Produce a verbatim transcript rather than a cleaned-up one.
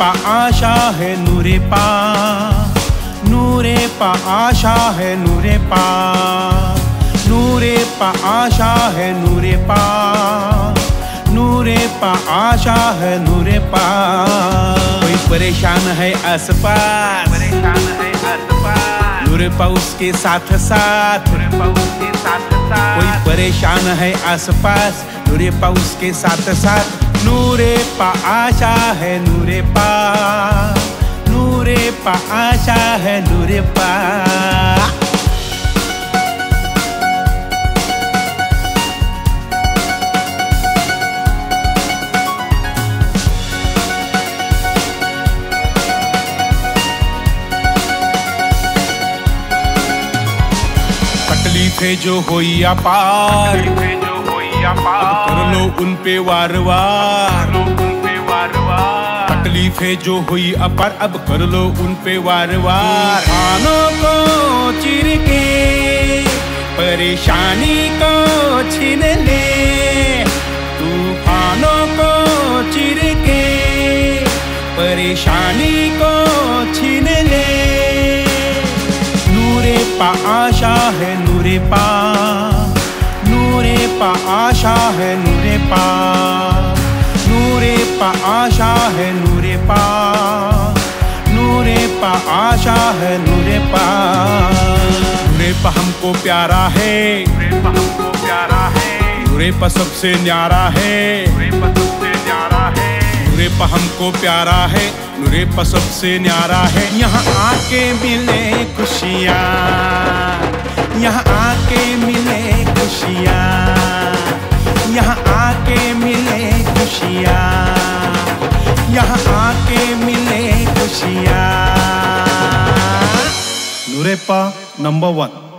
नूरेपा आशा है नूरेपा, नूरेपा आशा है नूरेपा, नूरेपा आशा है नूरेपा, नूरेपा आशा है नूरेपा। कोई परेशान है आसपास, परेशान है आसपास, नूरेपा उसके साथ साथ, नूरेपा उसके साथ साथ। कोई परेशान है आसपास, नूरेपा उसके साथ साथ। नूरेपा आशा है नूरेपा, नूरेपा आशा है नूरेपा। तकलीफे जो होई अपार, तकलीफे जो होई अपार, अब कर लो उन पे वार वार, कर लो उन पे वार वार। तकलीफे जो हुई अपार, अब कर लो उन पे वार वार। कानों को चीर के परेशानी को छीन ले, तू कानों को चीर के परेशानी को छीन ले। नूरेपा आशा है नूरेपा, नूरेपा आशा है नूरेपा, नूरेपा आशा है नूरेपा, नूरेपा आशा है नूरेपा। नूरेपा हमको प्यारा है, नूरेपा हमको प्यारा है, नूरेपा सबसे न्यारा है, नूरेपा सबसे न्यारा है। नूरेपा हमको प्यारा है, नूरेपा सबसे न्यारा है। यहाँ आके मिले खुशियाँ, यहाँ आके मिले खुशियाँ, यहाँ आके मिले खुशियाँ, यहाँ आके मिले खुशियाँ। नूरेपा नंबर वन।